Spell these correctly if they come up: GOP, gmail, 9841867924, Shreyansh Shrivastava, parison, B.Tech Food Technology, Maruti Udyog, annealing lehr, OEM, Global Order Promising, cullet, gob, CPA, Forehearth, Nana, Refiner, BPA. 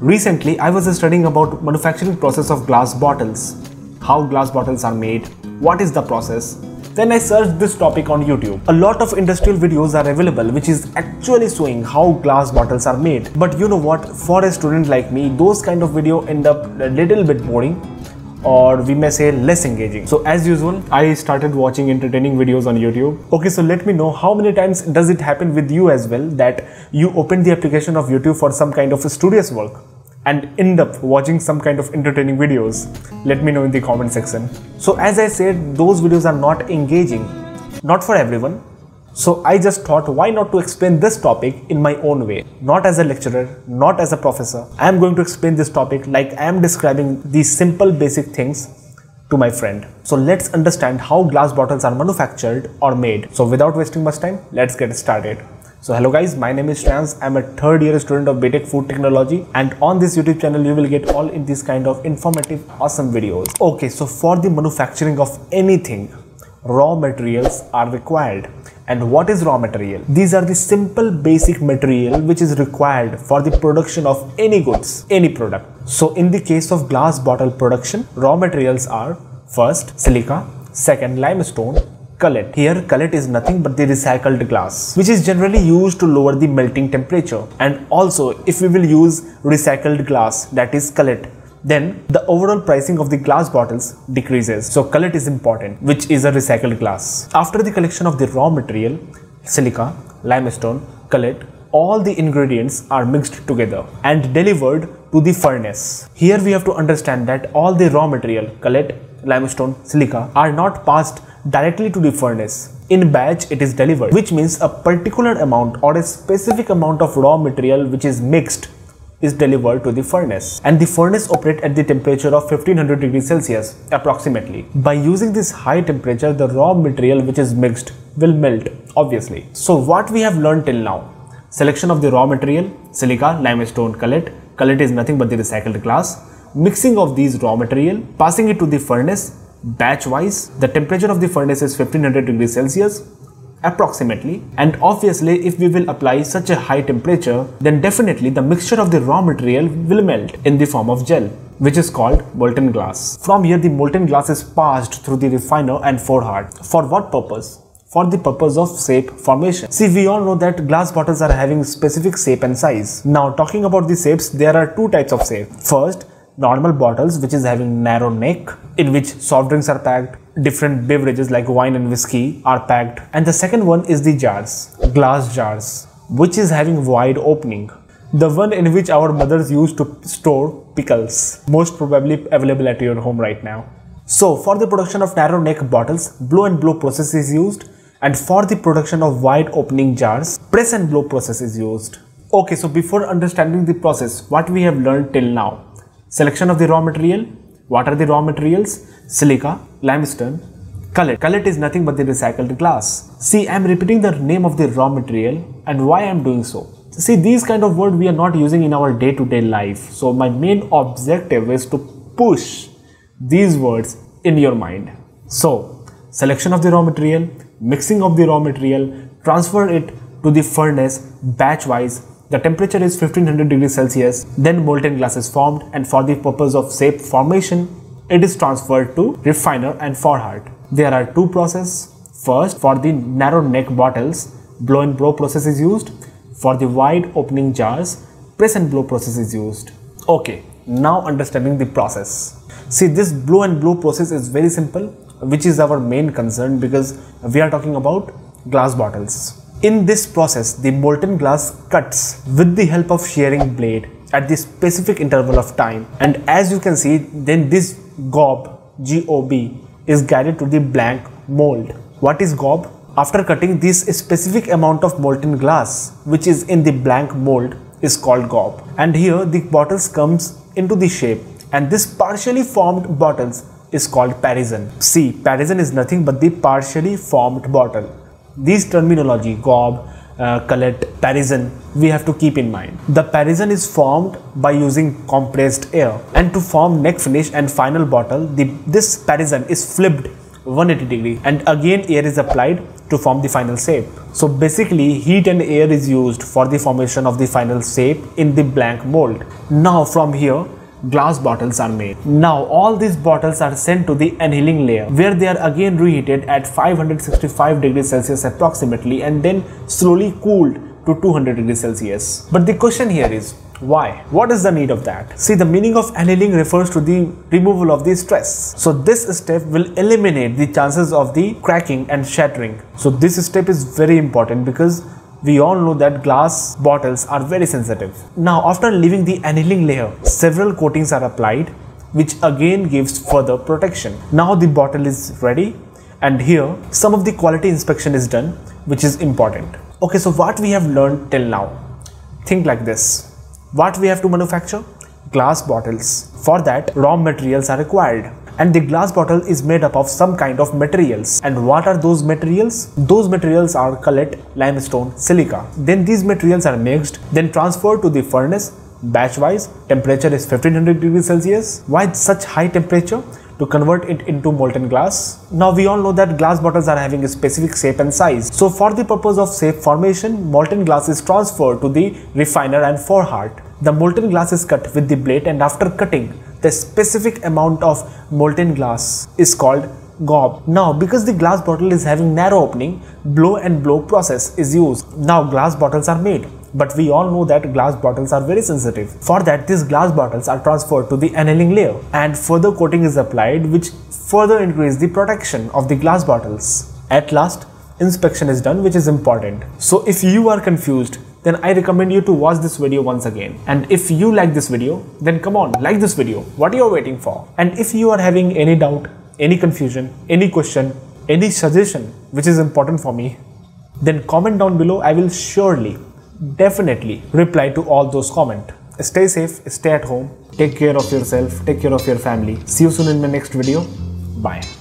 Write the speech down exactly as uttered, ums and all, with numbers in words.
Recently, I was studying about manufacturing process of glass bottles, how glass bottles are made, what is the process. Then I searched this topic on YouTube. A lot of industrial videos are available which is actually showing how glass bottles are made. But you know what, for a student like me, those kind of video end up a little bit boring, or we may say less engaging. So as usual, I started watching entertaining videos on YouTube. Okay, so let me know how many times does it happen with you as well that you open the application of YouTube for some kind of studious work and end up watching some kind of entertaining videos. Let me know in the comment section. So as I said, those videos are not engaging, not for everyone. So I just thought, why not to explain this topic in my own way, not as a lecturer, not as a professor. I am going to explain this topic like I am describing these simple basic things to my friend. So let's understand how glass bottles are manufactured or made. So without wasting much time, let's get started. So hello guys, my name is Shreyansh. I am a third year student of B.Tech Food Technology, and on this YouTube channel you will get all in this kind of informative awesome videos. Okay, so for the manufacturing of anything, raw materials are required. And what is raw material? These are the simple basic material which is required for the production of any goods, any product. So in the case of glass bottle production, raw materials are first silica, second limestone, cullet. Here cullet is nothing but the recycled glass, which is generally used to lower the melting temperature. And also if we will use recycled glass, that is cullet, then the overall pricing of the glass bottles decreases. So cullet is important, which is a recycled glass. After the collection of the raw material, silica, limestone, cullet, all the ingredients are mixed together and delivered to the furnace. Here we have to understand that all the raw material, cullet, limestone, silica, are not passed directly to the furnace. In batch it is delivered, which means a particular amount or a specific amount of raw material which is mixed is delivered to the furnace, and the furnace operates at the temperature of fifteen hundred degrees Celsius approximately. By using this high temperature, the raw material which is mixed will melt, obviously. So what we have learned till now: selection of the raw material, silica, limestone, cullet, cullet is nothing but the recycled glass, mixing of these raw material, passing it to the furnace batch wise. The temperature of the furnace is fifteen hundred degrees Celsius approximately, and obviously if we will apply such a high temperature, then definitely the mixture of the raw material will melt in the form of gel, which is called molten glass. From here the molten glass is passed through the refiner and forehard. For what purpose? For the purpose of shape formation. See, we all know that glass bottles are having specific shape and size. Now talking about the shapes, there are two types of shape. First, normal bottles which is having narrow neck, in which soft drinks are packed, different beverages like wine and whiskey are packed. And the second one is the jars, glass jars, which is having wide opening, the one in which our mothers used to store pickles, most probably available at your home right now. So for the production of narrow neck bottles, blow and blow process is used, and for the production of wide opening jars, press and blow process is used. Okay, so before understanding the process, what we have learned till now: selection of the raw material. What are the raw materials? Silica, limestone, cullet. Cullet is nothing but the recycled glass. See, I am repeating the name of the raw material and why I am doing so. See, these kind of words we are not using in our day-to-day life. So my main objective is to push these words in your mind. So, selection of the raw material, mixing of the raw material, transfer it to the furnace batch-wise. The temperature is fifteen hundred degrees Celsius, then molten glass is formed, and for the purpose of shape formation, it is transferred to refiner and forehard. There are two processes. First, for the narrow neck bottles, blow and blow process is used. For the wide opening jars, press and blow process is used. Okay, now understanding the process. See, this blow and blow process is very simple, which is our main concern because we are talking about glass bottles. In this process, the molten glass cuts with the help of shearing blade at the specific interval of time, and as you can see, then this gob, G O B, is guided to the blank mold. What is gob? After cutting, this specific amount of molten glass which is in the blank mold is called gob, and here the bottles comes into the shape, and this partially formed bottles is called parison. See, parison is nothing but the partially formed bottle. These terminology, gob, uh, cullet, parison, we have to keep in mind. The parison is formed by using compressed air, and to form neck finish and final bottle, the, this parison is flipped one hundred eighty degree, and again air is applied to form the final shape. So basically heat and air is used for the formation of the final shape in the blank mold. Now from here glass bottles are made. Now all these bottles are sent to the annealing layer, where they are again reheated at five hundred sixty-five degrees Celsius approximately and then slowly cooled to two hundred degrees Celsius. But the question here is, why? What is the need of that? See, the meaning of annealing refers to the removal of the stress. So this step will eliminate the chances of the cracking and shattering. So this step is very important because we all know that glass bottles are very sensitive. Now after leaving the annealing layer, several coatings are applied, which again gives further protection. Now the bottle is ready, and here some of the quality inspection is done, which is important. Okay, so what we have learned till now, think like this. What we have to manufacture? Glass bottles. For that, raw materials are required. And the glass bottle is made up of some kind of materials. And what are those materials? Those materials are cullet, limestone, silica. Then these materials are mixed, then transferred to the furnace batch wise. Temperature is fifteen hundred degrees Celsius. Why such high temperature? To convert it into molten glass. Now we all know that glass bottles are having a specific shape and size. So for the purpose of shape formation, molten glass is transferred to the refiner and foreheart. The molten glass is cut with the blade, and after cutting, the specific amount of molten glass is called gob. Now because the glass bottle is having narrow opening, blow and blow process is used. Now glass bottles are made, but we all know that glass bottles are very sensitive. For that, these glass bottles are transferred to the annealing layer and further coating is applied, which further increase the protection of the glass bottles. At last, inspection is done, which is important. So if you are confused, then I recommend you to watch this video once again. And if you like this video, then come on, like this video. What are you waiting for? And if you are having any doubt, any confusion, any question, any suggestion, which is important for me, then comment down below. I will surely, definitely reply to all those comments. Stay safe, stay at home, take care of yourself, take care of your family. See you soon in my next video. Bye.